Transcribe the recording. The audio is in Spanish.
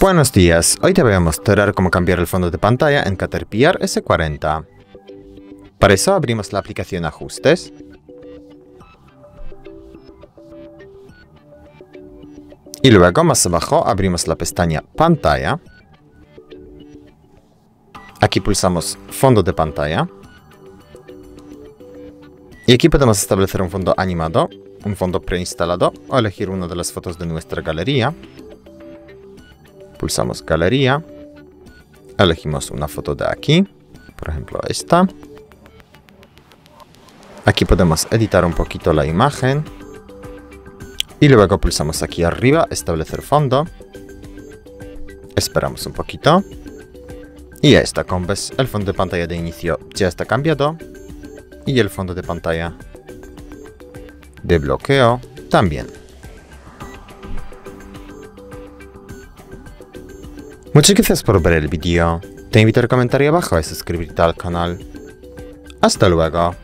Buenos días, hoy te voy a mostrar cómo cambiar el fondo de pantalla en Caterpillar S40. Para eso abrimos la aplicación Ajustes. Y luego más abajo abrimos la pestaña Pantalla. Aquí pulsamos Fondo de pantalla. Y aquí podemos establecer un fondo animado, un fondo preinstalado o elegir una de las fotos de nuestra galería. Pulsamos Galería, elegimos una foto de aquí, por ejemplo esta. Aquí podemos editar un poquito la imagen. Y luego pulsamos aquí arriba, establecer fondo. Esperamos un poquito. Y ya está, como ves, el fondo de pantalla de inicio ya está cambiado. Y el fondo de pantalla de bloqueo también. Muchas gracias por ver el vídeo. Te invito a comentar abajo y suscribirte al canal. Hasta luego.